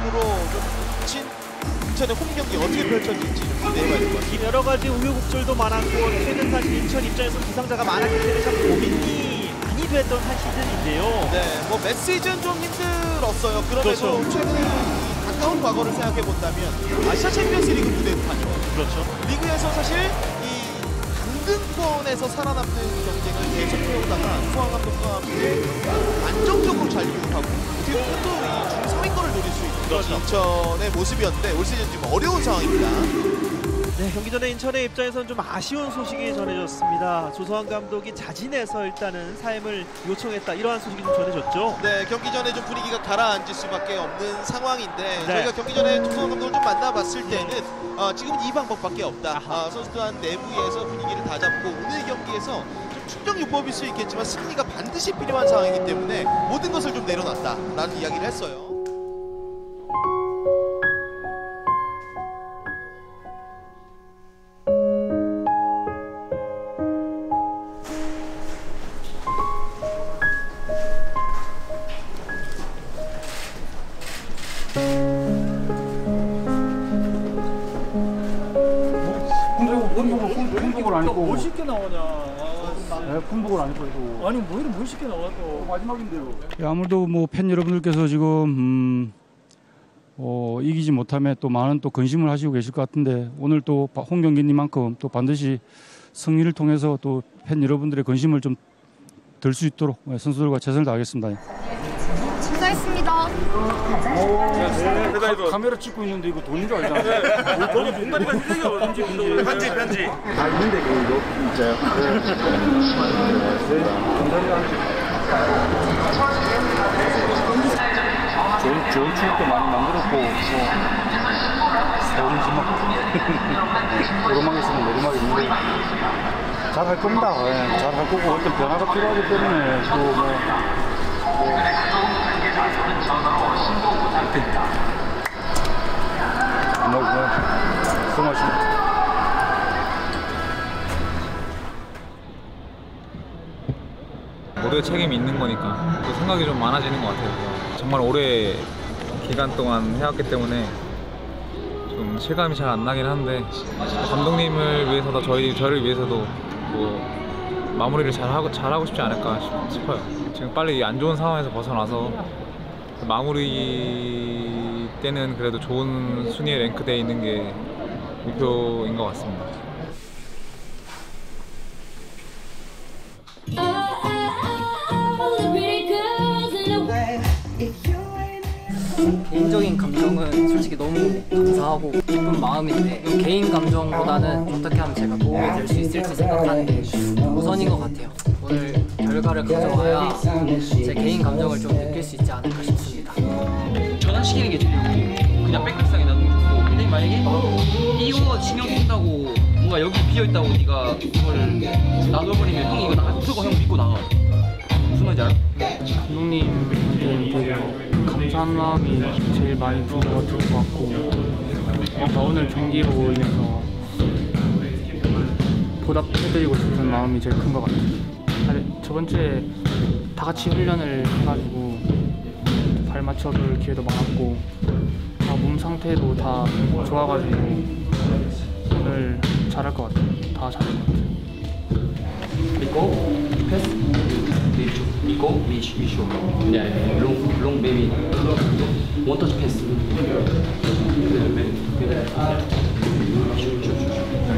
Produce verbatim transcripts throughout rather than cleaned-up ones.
부담으로 친 인천의 홈 경기 어떻게 펼쳐질지 좀 기대해봐야 될 것 같아요. 여러 가지 우여곡절도 많았고 최근 사실 인천 입장에서 부상자가 많았기 때문에 참 고민이 많이 됐던 한 시즌인데요. 네, 뭐 몇 시즌 좀 힘들었어요. 그럼에도 그렇죠. 최근 가까운 과거를 생각해본다면 아시아 챔피언스 리그 무대판이고 그렇죠. 리그에서 사실 이 강등권에서 살아남는 경쟁을 계속 해오다가 조성환 감독과 함께 안정적으로 잘 이용하고 어떻게 보면 또 중상위권을 노릴 수 있는 그렇죠. 인천의 모습이었는데 올 시즌 지금 어려운 상황입니다. 네, 경기 전에 인천의 입장에서는 좀 아쉬운 소식이 전해졌습니다. 조성환 감독이 자진해서 일단은 사임을 요청했다, 이러한 소식이 좀 전해졌죠. 네, 경기 전에 좀 분위기가 가라앉을 수밖에 없는 상황인데 네. 저희가 경기 전에 조성환 감독을 좀 만나봤을 때는 어, 지금은 이 방법밖에 없다. 어, 선수단 내부에서 분위기를 다 잡고 오늘 경기에서 좀 충격요법일 수 있겠지만 승리가 반드시 필요한 상황이기 때문에 모든 것을 좀 내려놨다라는 이야기를 했어요. 멋있게 나오냐. 아, 네, 군복을 안 입고 해도. 아니, 뭐 이렇게 멋있게 나와도. 마지막인데요. 예, 아무래도 뭐 팬 여러분들께서 지금 음, 어, 이기지 못함에 또 많은 또 근심을 하시고 계실 것 같은데 오늘 또 홍 경기님만큼 또 반드시 승리를 통해서 또 팬 여러분들의 근심을 좀 덜 수 있도록 선수들과 최선을 다하겠습니다. 감사했습니다. 네, 네, 네. 카메라 찍고 있는데 이거 돈인 줄 알잖아. 네. 돈이 돈다리가 힘들게 어딘지 힘들어. 편지, 편지. 아, 있는데 그거 진짜요? 네. 감사합니다. 좋은, 좋은 추억도 많이 만들었고 세월이 지났고 노르망했으면 노르망이 있는데 잘할 겁니다. 네, 잘할 거고 어떤 변화가 필요하기 때문에 또 뭐 올해 책임이 있는 거니까 또 생각이 좀 많아지는 것 같아요. 정말 오래 기간 동안 해왔기 때문에 좀 실감이 잘 안 나긴 한데 감독님을 위해서도 저희 저를 위해서도 뭐 마무리를 잘하고 잘하고 싶지 않을까 싶어요. 지금 빨리 안 좋은 상황에서 벗어나서 마무리 때는 그래도 좋은 순위에 랭크되어 있는 게 목표인 것 같습니다. 개인적인 감정은 솔직히 너무 감사하고 기쁜 마음인데 개인 감정보다는 어떻게 하면 제가 도움이 될 수 있을지 생각하는 게 우선인 것 같아요. 오늘 결과를 가져와야 제 개인 감정을 좀 느낄 수 있지 않을까 싶습니다. 전환시키는 게 중요해요. 그냥 백백상에 놔두면 좋고 근데 만약에 이거 신경 쓴다고 뭔가 여기 비어있다고 네가 이걸 놔둬버리면 형이 이거 나 쓰고 형 믿고 나가. 무슨 말인지 알아? 감독님 되게 감사한 마음이 제일 많이 들은 것 같고 어, 오늘 경기로 인해서 보답해드리고 싶은 마음이 제일 큰 것 같아요. 아니, 저번 주에 다 같이 훈련을 해가지고 발 맞춰줄 기회도 많았고 다 몸 상태도 다 좋아가지고 오늘 잘할 것 같아요. 다 잘할 것 같아요. 믿고 패스 믿고 미슈 미슈 네 롱 롱 베이비 원터치 패스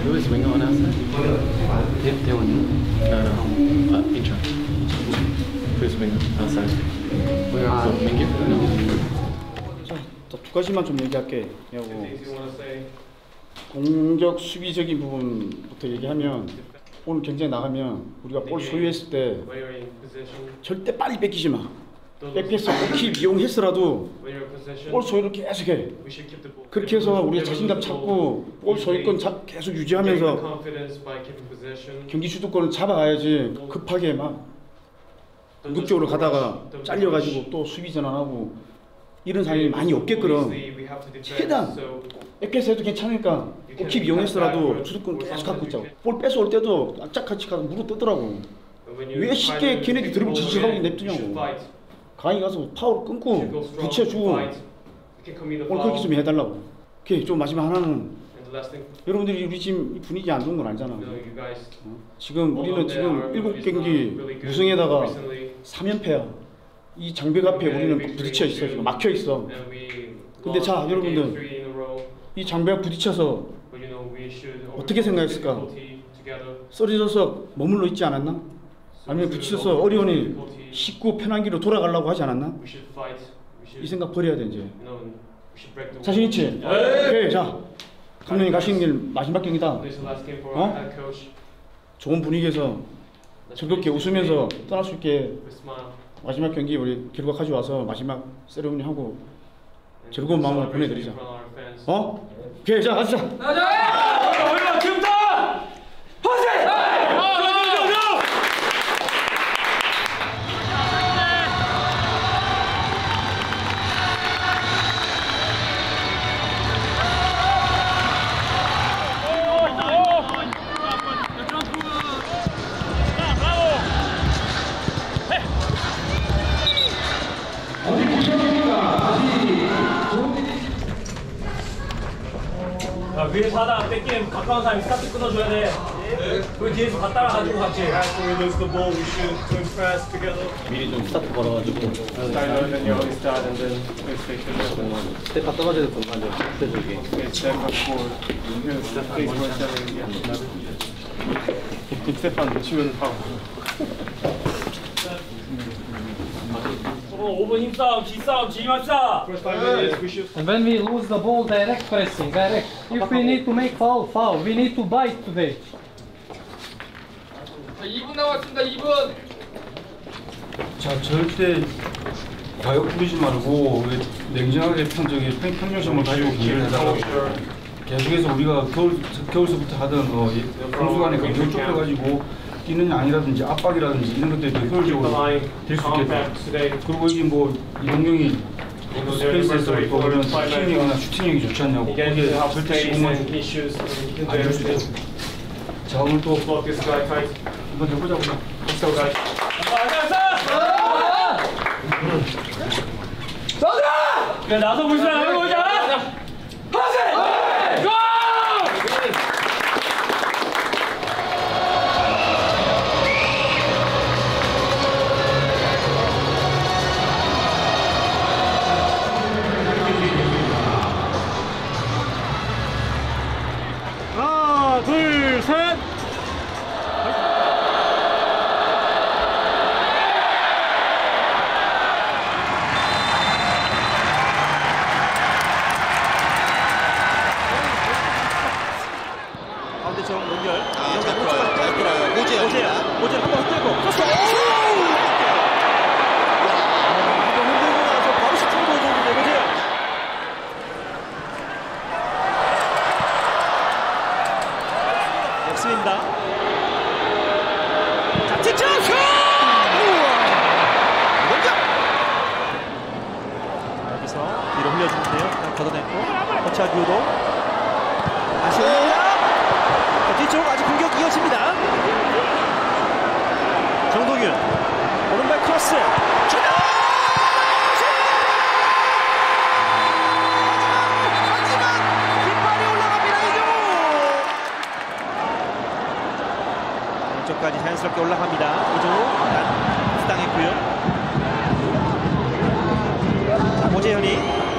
Who is winning on us? Taewon. No, no. Uh, Incheon. Who's winning outside? We are from Mingyuk. 자, 두 가지만 좀 얘기할게. 공격 수비적인 부분부터 얘기하면. 오늘 경쟁 나가면 우리가 볼 소유했을 때 절대 빨리 뺏기지 마. 뺏겨서 킥 이용해서라도 볼 소유를 계속해. 그렇게 해서 우리가 자신감 찾고 볼 소유권 계속 유지하면서 경기 주도권을 잡아가야지. 급하게 막 공격적으로 가다가 잘려가지고 또 수비 전환하고 이런 상황이 많이 없게끔 최대한 뺏겨서 해도 괜찮으니까 킥 이용해서라도 주도권 계속 갖고 있자고. 볼 뺏어올 때도 짝짝같이 가서 무릎 뜨더라고. 왜 쉽게 걔네들 드리블 지지하고 냅두냐고. 강의 가서 파울 끊고 붙여주고 오늘 그렇게 좀 해달라고. 오케이, 좀 마지막 하나는 여러분들이 우리 지금 분위기 안 좋은 건 알잖아. 어? 지금 우리는 지금 일곱 경기 우승에다가 삼 연패야. 이 장벽 앞에 우리는 부딪혀 있어. 지금 막혀 있어. 근데 자, 여러분들 이 장벽 부딪혀서 어떻게 생각했을까? 썰이져서 머물러 있지 않았나? 아니면 부딪혀서 어려우니 쉽고 편한 길로 돌아가려고 하지 않았나? 이 생각 버려야 돼 이제. 자신 있지? 오케이, 자 감독님 가시는 길 마지막 경기다. 어? 좋은 분위기에서 즐겁게 웃으면서 떠날 수 있게 마지막 경기 우리 결과 가져와서 마지막 세레모니 하고 즐거운 마음으로 보내드리자. 어? 오케이, 자 가시자. 나자. 지금부터 화이팅! 위에서 하다가 뺏기면 가까운 사람이 스타트 끊어줘야 돼. 그 뒤에서 다 따라가지고 같이. 미리 좀 스타트 걸어가지고. 스텝 다 떨어져야 될 것만 좀 해줄게. 스텝만 놓치면 하고. 오분 힘싸움, 기싸움, 지휘합시다. And when we lose the ball, direct pressing, direct. If we need to make foul, foul. We need to bite today. 자, 이 분 남았습니다. 이 분. 자, 절대 과욕 부리지 말고 냉정하게 평정에 평균점을 가지고 기회를 달라고. 계속해서 우리가 겨울 겨울서부터 하던 거 공수간에 경쟁 좁혀가지고. 뛰는 양이라든지 압박이라든지 이런 것들이 더 효율적으로 될 수 있겠다. 그리고 여기 뭐 이동경이 스페이스에서 그런 슈팅이나 슈팅력이 좋지 않냐고 거기에 절대 시공을 안 줄 수 있죠. 자, 오늘 또 한번 해보자고. 감사합니다. 나도 불쌍 해보자. 자연스럽게 올라갑니다. 이종우 수당했고요. 자, 오재현이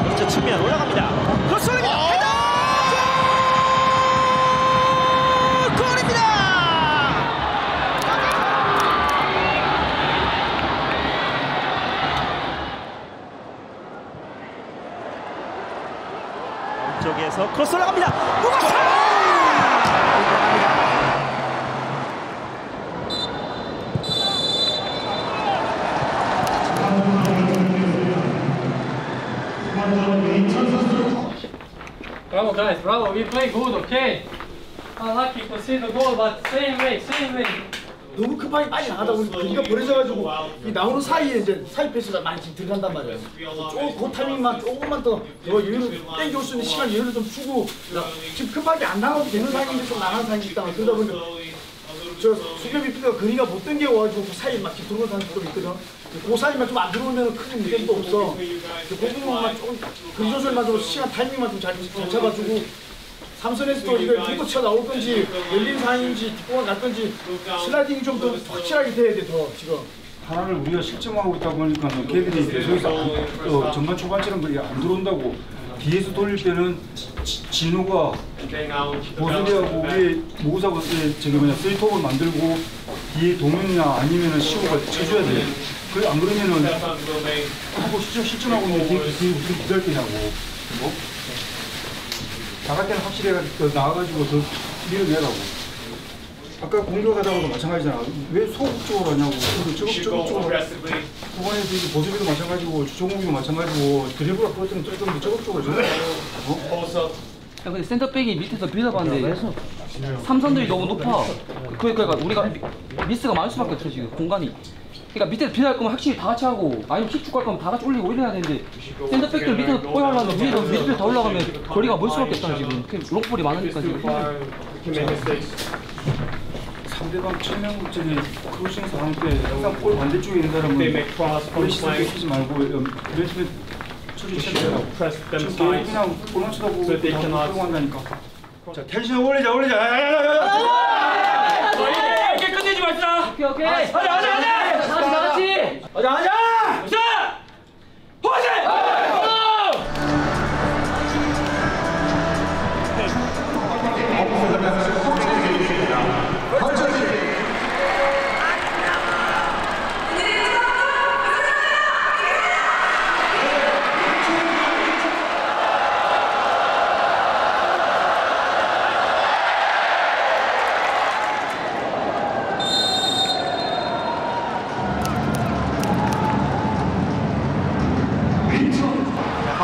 먼저 측면 올라갑니다. 헛소리입니다. 헤더! 골입니다. 왼쪽에서 크로스 올라갑니다. 우가차! Bravo guys, bravo, we play good, okay? Unlucky to see the goal, but same way, same way. 너무 급하게 빨리 나가다 보니까 우리가 버려져가지고 이 나오는 사이에 이제 사이 패스가 많이 지금 들어간단 말이에요. 그 타이밍만 조금만 더 여유를 땡겨올 수 있는 시간 여유를 좀 주고 지금 급하게 안 나가도 되는 상황인데 좀 나가는 상황이 있다. 그러다 보니까 저 수비형 미드가 거리가 못 당겨가지고 그 사이 막 들어오는 사람들도 있거든. 그 사이만 좀 안 들어오면 큰 문제도 없어. 그 부분만 조금 근위 조절만 좀 시간 타이밍만 좀 잘 잡아주고 삼선에서도 이걸 뒷고 쳐 나올 건지 열린 상인지 뒷공간 갈 건지 슬라이딩이 좀 더 확실하게 돼야 돼. 더 지금 하나를 우리가 실증하고 있다 보니까 걔들이 계속해서 어, 전반 초반처럼 그게 안 들어온다고 뒤에서 돌릴 때는 진우가 보수대하고 위에 모사고 저기 뭐냐 쓰리톱을 만들고 뒤에 동현이나 아니면은 시우가 쳐줘야 돼. 그래 안 그러면은 하고 실점 실점하고 있는데 뒤에 무슨 기다릴 때냐고. 뭐 나갈 때는 확실히 더 나와가지고 더 밀어내라고. 아까 공격하다가도 마찬가지잖아. 왜 소극 쪽으로 하냐고. 저극 쪽으로 후반에서 보수비도 마찬가지고 주종욱이도 마찬가지고 드리블을 보였던 조금 저극 쪽으로 좀. 어? 야 근데 센터백이 밑에서 빌드업하는데 삼선들이 너무 높아. 그러니까 우리가 미스가 많을 수밖에 없어 지금 공간이. 그러니까 밑에서 빌드할 거면 확실히 다 같이 하고 아니면 킥축 갈 거면 다 같이 올리고 이래야 되는데 센터백들 밑에서 포위하려면 위에서 밑에 더 올라가면 거리가 멀 수밖에 없잖아 지금. 롱볼이 많으니까 지금. 상대방 체면 저기 크로싱 상황 때 항상 골 반대쪽에 있는 사람은 프레시스를 쓰지 말고 그랬으면 처리시키라고 그냥 골만 쳐다보고 활용한다니까. 자 텐션 올리자 올리자. 야야야야야 저희 끝내지 맙시다. 오케이 오케이 하자 하자 하자 다같이 하자 하자 자 호시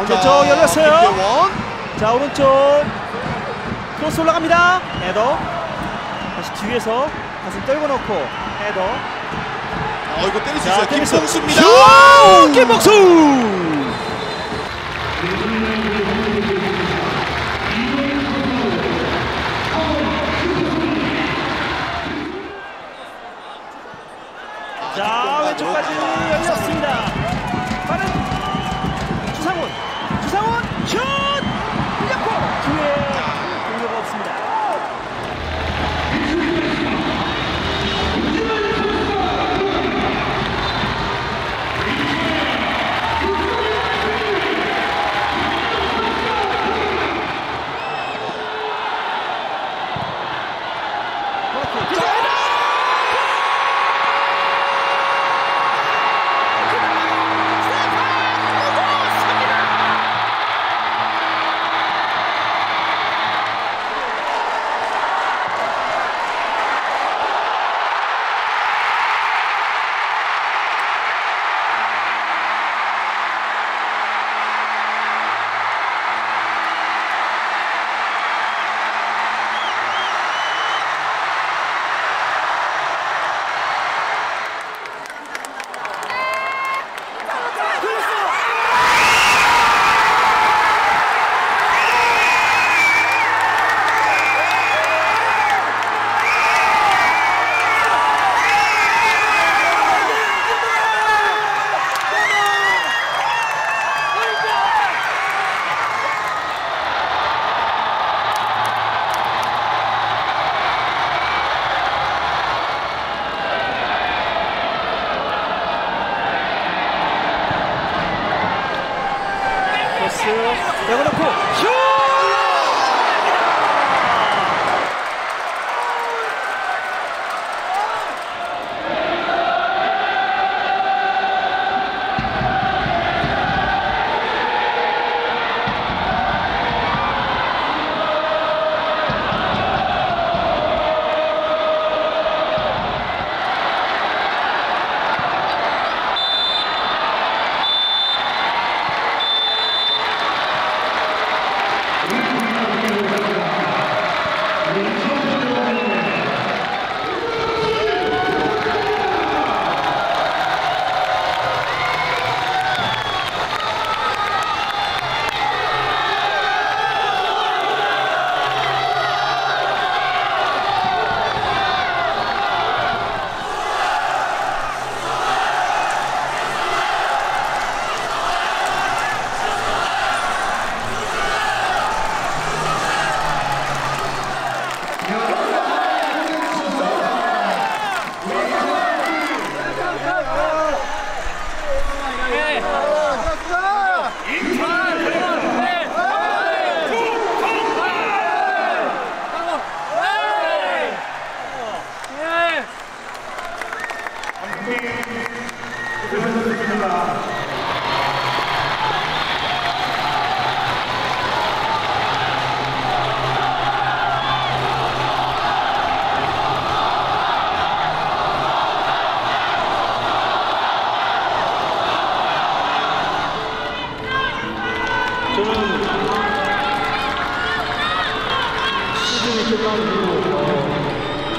왼쪽 열렸어요. 자 오른쪽 크로스 올라갑니다. 헤더 다시 뒤에서 가슴 떨고 넣고 헤더. 어 이거 때릴 수 있어요. 김복수입니다. 김복수 자 왼쪽까지 열렸습니다. 빠른 주상훈 슛! 이겼고 뒤에 공격이 없습니다.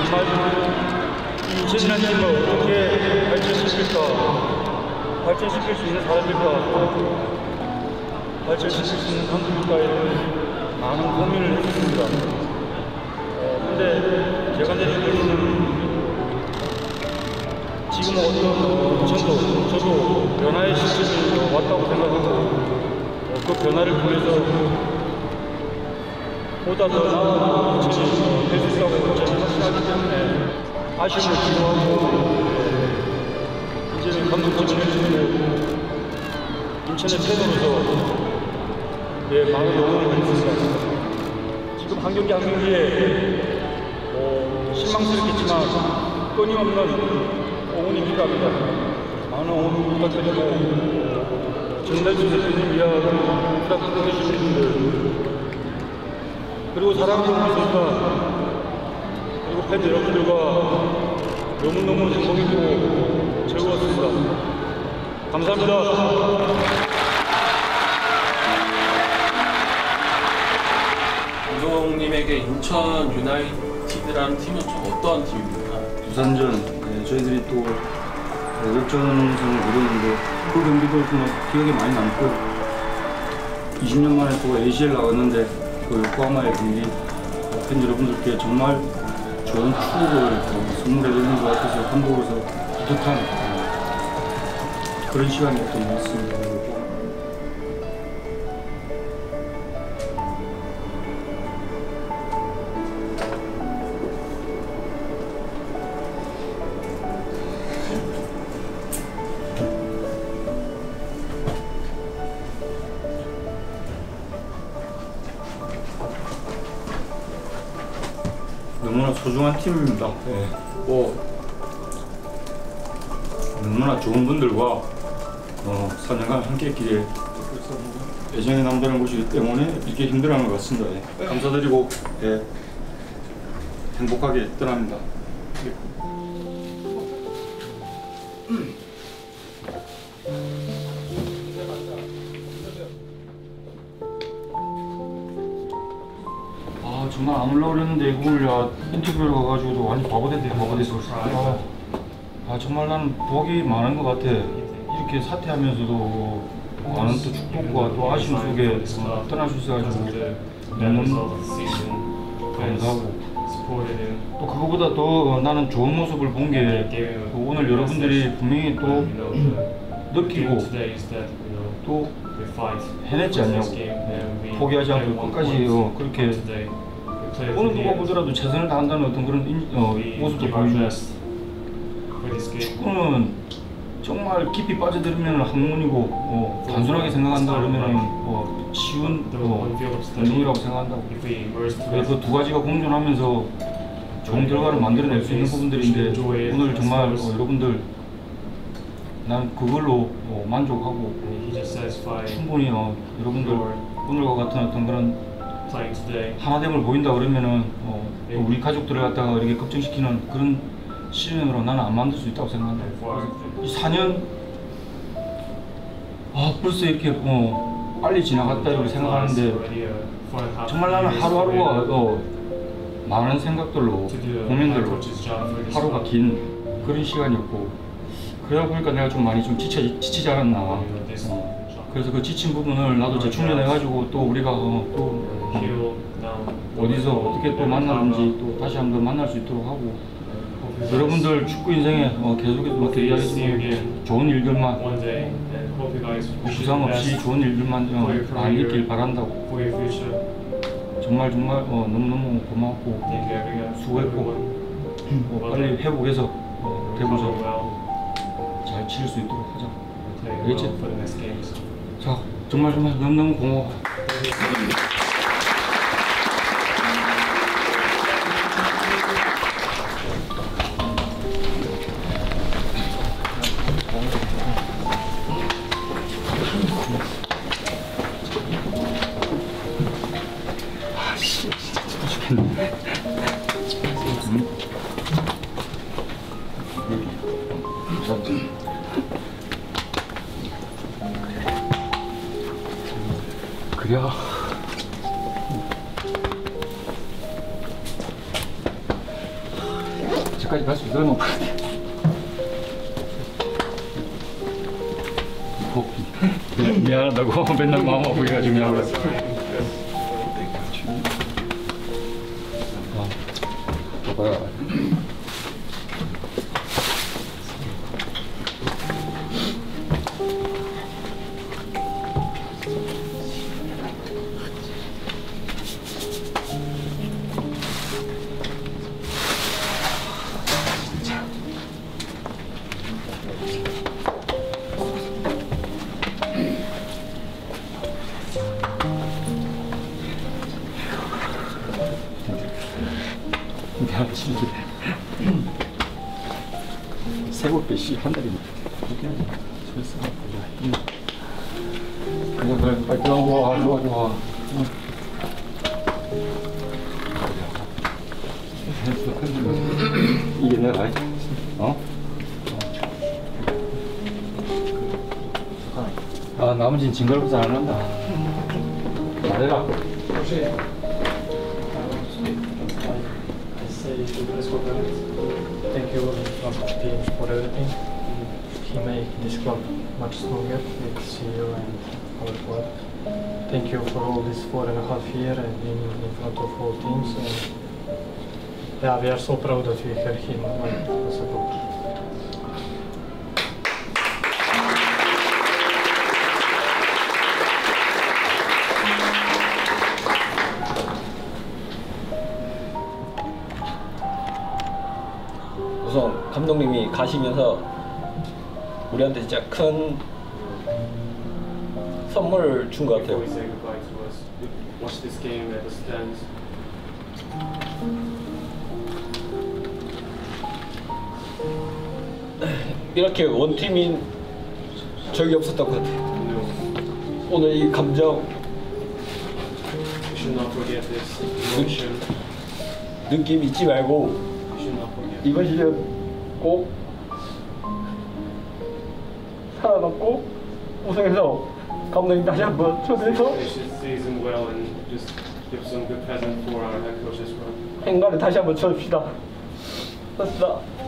정말 지난 팀을 어떻게 발전시킬까, 발전시킬 수 있는 사람일까, 발전시킬 수 있는 한국일까에 많은 고민을 했습니다. 그런데 어, 제가 내린 결론은 지금 어떤 정도 저도 변화의 시점이 왔다고 생각하고 어, 그 변화를 통해서 보다 더 나은 고치를 해줄 수 있다고 저는 확신하기 때문에 아쉬움을 기도하고 이제는 감독님을 해주고 인천의 팬으로서 내 마음의 영혼을 드릴 수 있습니다. 지금 한 경기 한 경기에 어, 실망스럽겠지만 끊임없는 응원이 필요합니다. 많은 응원 부탁드리고 전달주 대표님 이야기를 부탁드려 주시는 분들, 그리고 사랑하는 분들과 그리고 팬 여러분들과 너무너무 행복했고 즐거웠습니다. 감사합니다. 감독님에게 인천 유나이티드라는 팀은 좀 어떠한 팀입니까? 부산전, 네, 저희들이 또 역전승을 노렸는데 그 경기도 정말 기억에 많이 남고 이십 년 만에 또 에이씨엘 나왔는데 그 요코하마의 경기 팬 여러분들께 정말 좋은 추억을 선물해드리는 것 같아서 한국에서 뿌듯한 그런 시간이었던 것 같습니다. 너무나 소중한 팀입니다. 네. 뭐 너무나 좋은 분들과 어, 사 년간 함께 했기에 애정이 남다른 곳이기 때문에 이렇게 힘들어하는 것 같습니다. 네. 네. 감사드리고 네. 행복하게 떠납니다. 네. 음. 정말 안 올라 그랬는데 이걸 야 인터뷰를 가가지고도 완전 바보된데 바보됐어. 아, 아 정말 난 복이 많은 것 같아. 이렇게 사퇴하면서도 많은 또 축복과 또 아쉬움 속에 떠날 수 있어가지고 너무 감사하고 또 그거보다 더 나는 좋은 모습을 본 게 오늘 여러분들이 분명히 또 느끼고 또 해냈지 않냐고. 포기하지 않고 끝까지 어, 그렇게 어느 누가 보더라도 최선을 다한다는 어떤 그런 인, 어, 모습도 보여주고 축구는 정말 깊이 빠져들면 학문이고 어, 단순하게 생각한다 그러면 어, 쉬운 운동이라고 어, 생각한다고. 그래서 두 가지가 공존하면서 좋은 결과를 만들어낼 수 있는 부분들인데 오늘 정말 어, 여러분들 난 그걸로 어, 만족하고 충분히 어, 여러분들 오늘과 같은 어떤 그런 하나됨을 보인다 그러면은 어, 우리 가족들을 갖다가 이렇게 걱정시키는 그런 시즌으로 나는 안 만들 수 있다고 생각한다. 사 년 아 벌써 이렇게 어, 빨리 지나갔다 이렇게 생각하는데 정말 나는 하루하루가 어, 많은 생각들로 고민들로 하루가 긴 그런 시간이었고 그러다 보니까 내가 좀 많이 좀 지쳐, 지치지 않았나. 어. 그래서 그 지친 부분을 나도 재충전해가지고 또 우리가 어, 또 어디서 어떻게 또 만나는지 또 다시 한번 만날 수 있도록 하고 여러분들 축구 인생에 어, 계속해서 이야기했으면 좋은 일들만 부상 없이 좋은 일들만 어, 많이 있길 바란다고. 정말 정말 어, 너무너무 고맙고 수고했고 어, 빨리 회복해서 어, 대구서 잘 치를 수 있도록 하자. 알겠지? 자, 정말 정말 너무너무 고마워. 그래. 저까지 갈 수 있을까? 미안하다고 맨날 마음 아프게가지고 미안하다고. 징그럽게 잘 안 한다. 잘해라. 혹시 I say to this woman, thank you so much for everything. He made this club much stronger with C E O and our club. Thank you for all this four and a half year and being in front of all teams. And yeah, we are so proud that we have him as a coach. 감독님이 가시면서 우리한테 진짜 큰 선물을 준 것 같아요. 이렇게 원팀인 적이 없었던 것 같아요. 오늘 이 감정, 느낌 잊지 말고 이번 시즌 꼭 살아남고 우승해서 감독님 다시 한번 초대해서 행간을 다시 한번 쳐줍시다. 고맙습니다.